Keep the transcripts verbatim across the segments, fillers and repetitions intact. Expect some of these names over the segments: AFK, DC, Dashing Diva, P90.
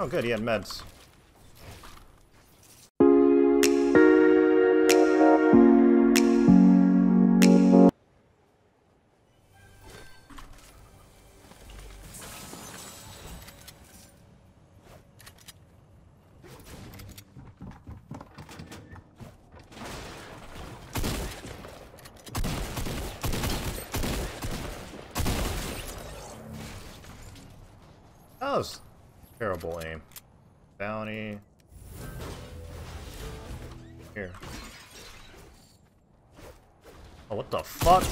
Oh good, he had meds. That was terrible aim. Bounty. Here. Oh, what the fuck?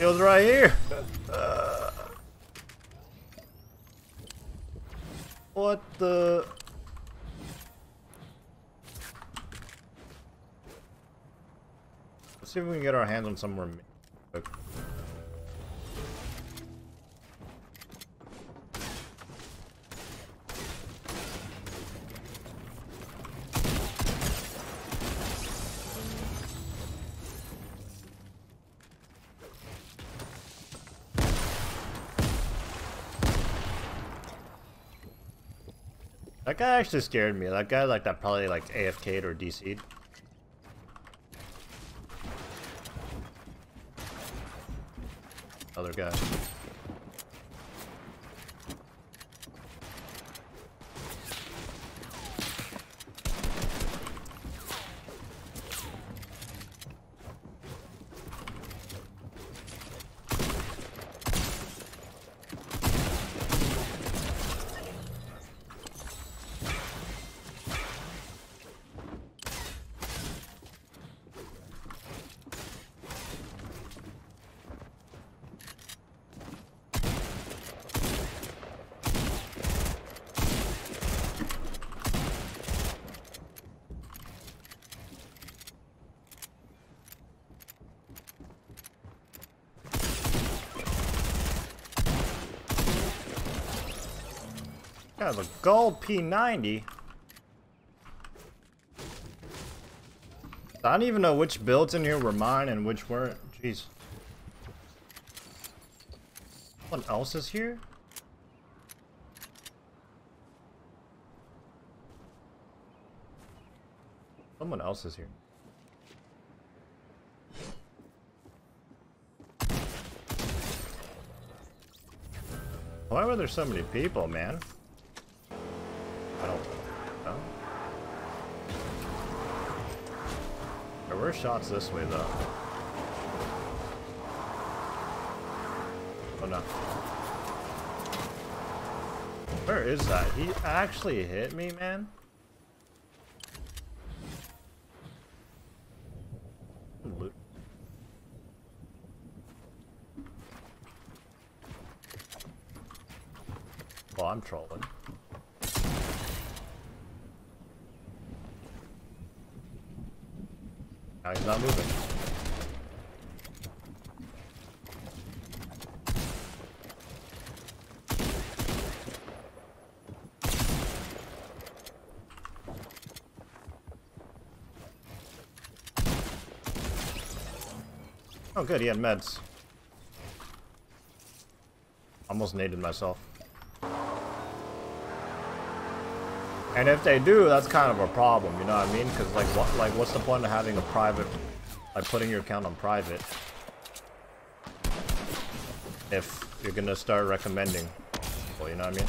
It was right here! Uh, what the... Let's see if we can get our hands on some more... That guy actually scared me. That guy, like, that probably, like, A F K'd or D C'd. Other guy. That was a gold P ninety. I don't even know which builds in here were mine and which weren't. Jeez. What else is here? Someone else is here. Why were there so many people, man? I don't know. There were shots this way, though. Oh, no. Where is that? He actually hit me, man? Well, I'm trolling. Now he's not moving. Oh good, he had meds. Almost naded myself. And if they do, that's kind of a problem, you know what I mean? Because, like, what, like, what's the point of having a private, like, putting your account on private if you're gonna start recommending people, you know what I mean?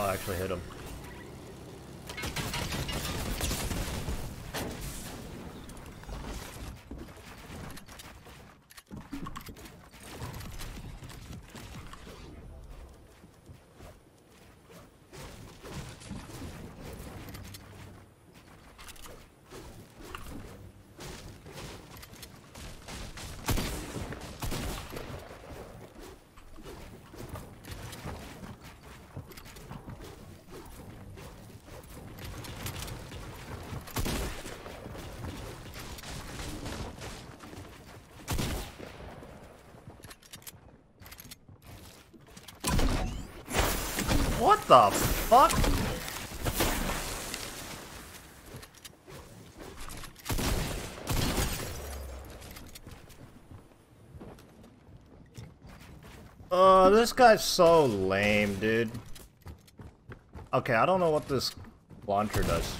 I actually hit him. What the fuck? Uh, this guy's so lame, dude. Okay, I don't know what this launcher does.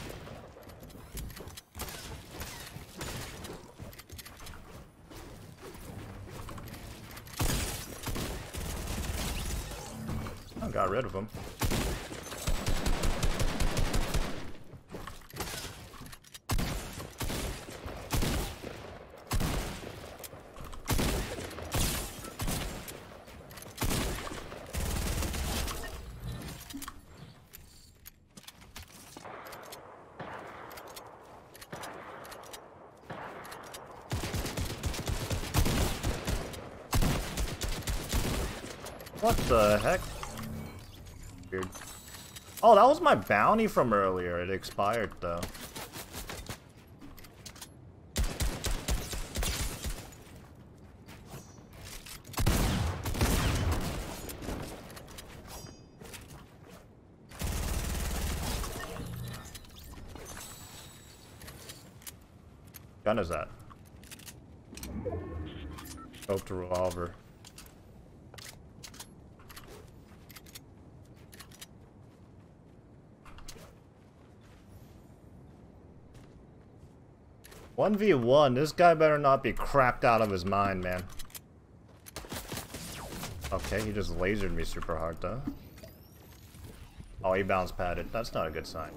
I got rid of him. What the heck? Weird. Oh, that was my bounty from earlier. It expired, though. What gun is that? Scoped revolver. one v one, this guy better not be crapped out of his mind, man. Okay, he just lasered me super hard, though. Oh, he bounce padded. That's not a good sign.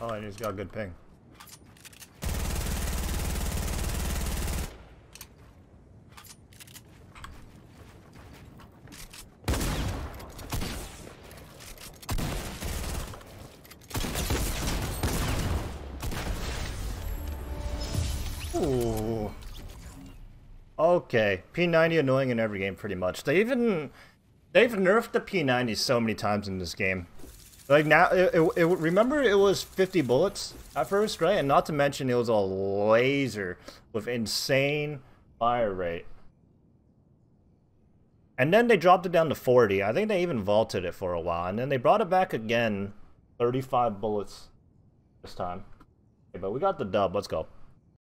Oh, and he's got a good ping. Ooh. Okay, P ninety annoying in every game, pretty much. They even they've nerfed the P ninety so many times in this game. Like now, it, it, it, remember it was fifty bullets at first, right? And not to mention it was a laser with insane fire rate. And then they dropped it down to forty. I think they even vaulted it for a while. And then they brought it back again, thirty-five bullets this time. Okay, but we got the dub, let's go.